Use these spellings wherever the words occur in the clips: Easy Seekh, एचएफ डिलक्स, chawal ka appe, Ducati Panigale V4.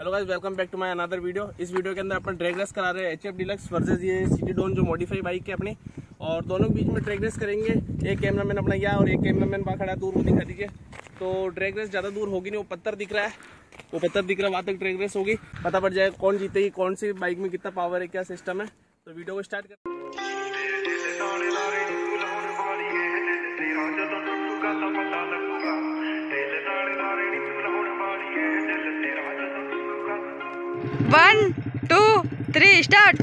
Hello guys, welcome back to my another video. इस video के अंदर अपन ट्रैक रेस करा रहे हैं एचएफ डिलक्स वर्सेस ये सिटी डॉन जो मॉडिफाई बाइक है अपनी, और दोनों के बीच में ट्रैक रेस करेंगे। एक कैमरामैन अपना गया और एक कैमरामैन वहाँ खड़ा दूर, वो दिखा दीजिए। तो ट्रैक रेस ज़्यादा दूर होगी नहीं, वो पत्थर दिख रहा है, वो पत्थर दिख रहा है, वहाँ तक ट्रैक रेस होगी। पता पड़ जाएगा कौन जीतेगी, कौन सी बाइक में कितना पावर है, क्या सिस्टम है। तो वीडियो को स्टार्ट कर। One two three start.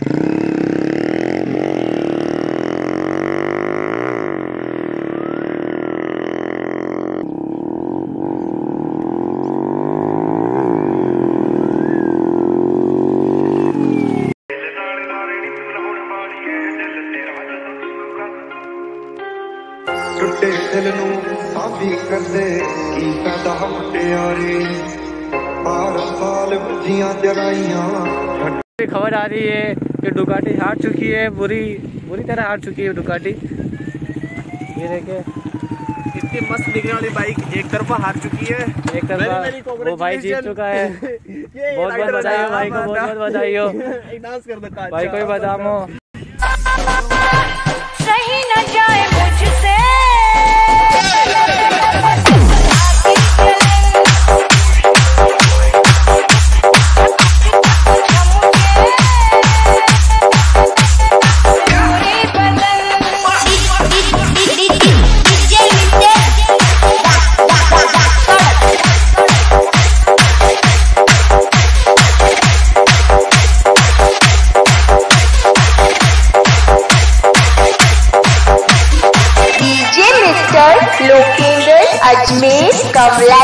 खबर आ रही है कि डुकाटी हार चुकी है, बुरी तरह हार चुकी है डुकाटी। ये देखे इतनी मस्त दिखने वाली बाइक एक तरफा हार चुकी है, एक तरफा वो भाई जीत चुका है। बहुत बधाई हो भाई को, बहुत बधाई हो भाई को, बदाम हो। Love life।